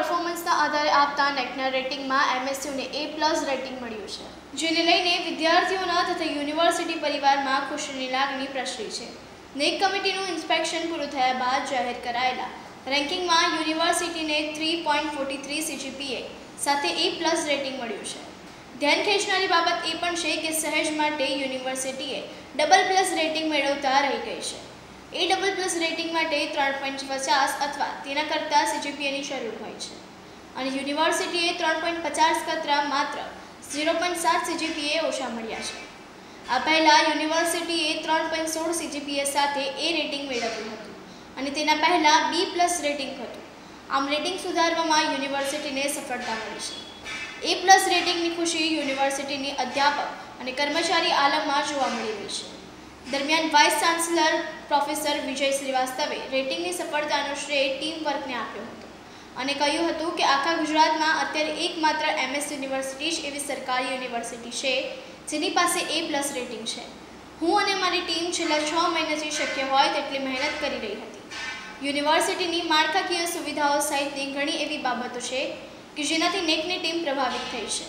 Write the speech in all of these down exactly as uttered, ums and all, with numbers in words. परफॉर्मन्सના આધારે આપતા નેકના રેટિંગમાં એમએસયુને એ plus rating મળ્યું છે, જેને લઈને વિદ્યાર્થીઓના તથા યુનિવર્સિટી પરિવારમાં ખુશીની લાગણી પ્રસરી છે। નેક કમિટીનું ઇન્સ્પેક્શન પૂરું થયા બાદ જાહેર કરાયેલા રેન્કિંગમાં યુનિવર્સિટીને ત્રણ પોઈન્ટ ચાર ત્રણ સીજીપીએ સાથે એ પ્લસ રેટિંગ મળ્યું છે। ધ્યાન ખેંચનારી બાબત એ પણ છે કે સહેજ માટે યુનિવર્સિટીએ ડબલ પ્લસ રેટિંગ મેળવતા રહી ગઈ છે। એ ડબલ પ્લસ રેટિંગ માટે ત્રણ પોઈન્ટ પચાસ અથવા તેના કરતાં સીજીપીએની જરૂર હોય છે અને યુનિવર્સિટીએ ત્રણ પોઈન્ટ પચાસ કરતાં માત્ર ઝીરો પોઈન્ટ સાત સીજીપીએ ઓછા મળ્યા છે। आ पहला यूनिवर्सिटीए त्रण पॉइंट सोल सीजीपीए साथ ए रेटिंग मेळव्युं हतुं अने तेना पहला बी प्लस रेटिंग हतुं। आम रेटिंग सुधारवामां यूनिवर्सिटीने सफलता मळी छे। ए प्लस रेटिंगनी खुशी यूनिवर्सिटीनी अध्यापक अने कर्मचारी आलममां जोवा मळी रही छे। दरमियान वाइस चांसलर प्रोफेसर विजय श्रीवास्तवे रेटिंगनी सफलतानो श्रेय टीम वर्कने आप्यो हतो अने कह्युं हतुं के आखा गुजरातमां अत्यारे एकमात्र एमएस यूनिवर्सिटी ज एवी सरकारी यूनिवर्सिटी छे जेनी पासे ए प्लस रेटिंग है। हूँ और मेरी टीम छेल्ला छ महीना थी शक्य होय तेटली मेहनत कर रही थी। यूनिवर्सिटीनी माळखाकीय सुविधाओं सहित घणी एवी बाबतो है कि जेनाथी नेकनी टीम प्रभावित थई है।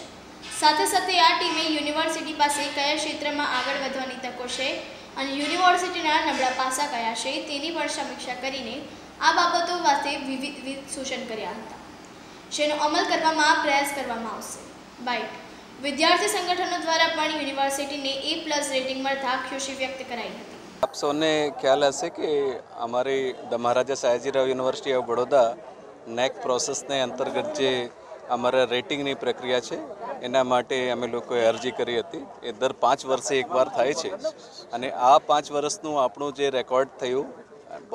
साथे साथे आ टीमे यूनिवर्सिटी पासे कया क्षेत्र में आगळ वधवानी तको है और यूनिवर्सिटीना नबळा पासा कया है तेनी पण समीक्षा करीने आ बाबतो वास्ते विविध सूचन कर्या हता जेनो अमल करवामां प्रयास करवामां आवशे। बाइट विद्यार्थी संगठनों द्वारा पण यूनिवर्सिटी ने ए प्लस रेटिंग मळता खुशी व्यक्त कराई हती। आप सौने ख्याल हशे कि अमारी the Maharaja Sayajirao university of Baroda NAAC process ने अंतर्गत जे अमारा रेटिंगनी प्रक्रिया छे एना माटे अमे लोकोए अरजी करी हती। ए दर पांच वर्षे एक वार थाय छे अने आ पांच वर्षनुं आपणुं जे रेकॉर्ड थयुं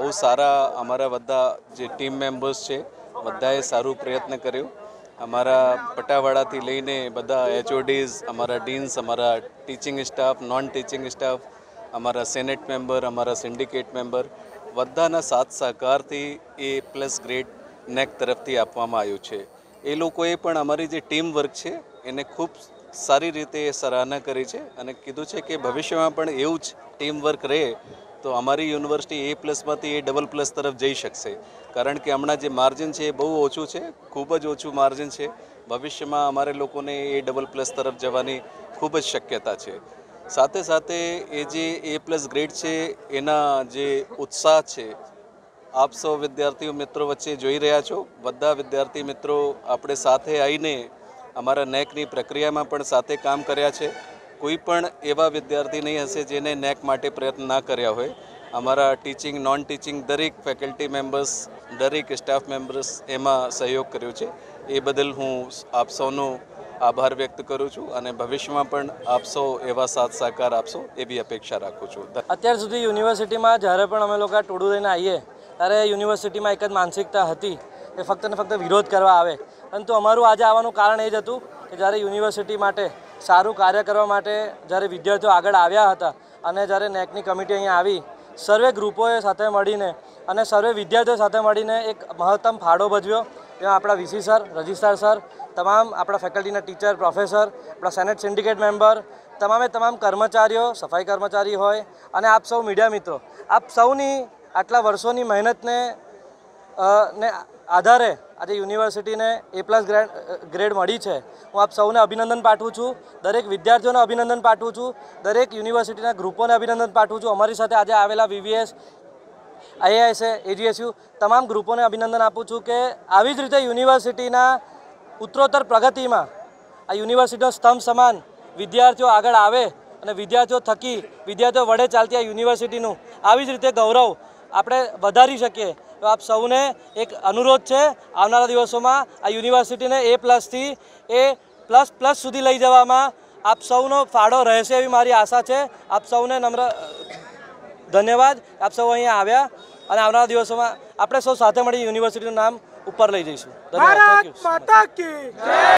बहु सारा अमारा बधा जे टीम मेम्बर्स छे बधाए सारू प्रयत्न कर्यो। अमरा पटावाड़ा थी लईने बधा एचओडीज अमरा डीन्स अमरा teaching staff non teaching staff अमरा सेनेट मेम्बर अमरा सिंडिकेट मेम्बर बधाना साथ सहकार थी ए प्लस ग्रेड नेक तरफथी आपवामां आव्युं छे। ए लोकोए पण अमरी जे टीम वर्क छे एने खूब सारी रीते सराहना करी छे अने कीधुं छे के भविष्यमां पण एवुं ज टीम वर्क रहे तो अमरी यूनिवर्सिटी ए प्लस में ए डबल प्लस तरफ जई शकशे। कारण के हमणा जे मार्जिन है बहु ओछू है, खूब ज ओछू मार्जिन है। भविष्य में अमारे लोगों ने ए डबल प्लस तरफ जवानी खूब ज शक्यता है। साथे साथे ए जे ए प्लस ग्रेड है एना जे उत्साह है आप सौ विद्यार्थी मित्रों वच्चे जोई रह्या छो। बधा विद्यार्थी मित्रों आपणे साथे आवीने अमारा नेकनी प्रक्रिया में पण साथे काम कर्या छे। कोईपण एवा विद्यार्थी नहीं हशे जेने नेक माटे प्रयत्न ना कर्या होय। अमारा टीचिंग नॉन टीचिंग दरेक फेकल्टी मेम्बर्स दरेक स्टाफ मेम्बर्स एमां सहयोग कर्यो छे। ए बदल हूँ आप सौनो आभार व्यक्त करूँ छूँ अने भविष्यमां पण आप सौ एवा साथ सहकार आपशो एवी अपेक्षा राखूँ छूँ। अत्यार सुधी यूनिवर्सिटी में ज्यारे पण अमे लोका टोळुं लईने आवीए त्यारे यूनिवर्सिटी में एक ज मानसिकता हती ए फक्त ने फक्त विरोध करवा आवे, परंतु अमारुं आज आववानुं कारण ए ज हतुं के ज्यारे यूनिवर्सिटी माटे सारू कार्य करवा माटे जयरे विद्यार्थी आगळ आव्या हता अने जयरे नेकनी कमिटी अहींया आवी सर्वे ग्रुपोए साथे मळीने अने सर्वे विद्यार्थीओ साथे मळीने एक महत्तम फाळो भजव्यो। तेमां आपणा वीसी सर, रजिस्ट्रार सर, तमाम आपणा फेकल्टीना टीचर, प्रोफेसर, आपणा सेनेट सिंडिकेट मेम्बर, तमामे तमाम कर्मचारीओ सफाई कर्मचारी होय अने आप सौ मीडिया मित्रो आप सौनी आटला वर्षोनी महेनतने ने आधारे आज यूनिवर्सिटी ने ए प्लस ग्रेड ग्रेड मळी छे। हूँ आप सौने अभिनंदन पाठवुं छूँ, दरेक विद्यार्थीओने अभिनंदन पाठवुं छूँ, दरेक यूनिवर्सिटीना ग्रुपोने अभिनंदन पाठवुं छूँ। अमारी साथे आज आवेला वीवीएस, आईआईएस, एजीएसयू तमाम ग्रुपोने अभिनंदन आपूं छूँ के आवी ज रीते यूनिवर्सिटीना उत्तरोत्तर प्रगतिमां आ यूनिवर्सिटीनो स्तंभ समान विद्यार्थीओ आगळ आवे अने विद्यार्थीओ थकी विद्यार्थीओ वडे चालती आ यूनिवर्सिटीनुं आवी ज रीते गौरव आपणे वधारी शकीए। तो आप सौने एक अनुरोध है आवनारा दिवसों में आ यूनिवर्सिटी ने ए प्लस थी ए प्लस प्लस सुधी लई जवामां आप सौनो फाड़ो रहेशे एवी मारी आशा है। आप सौने नम्र धन्यवाद। आप सौ अहीं आव्या अने आवनारा दिवसों में आपणे सौ साथे मळी यूनिवर्सिटीनुं नाम उपर लई जईशुं। धन्यवाद।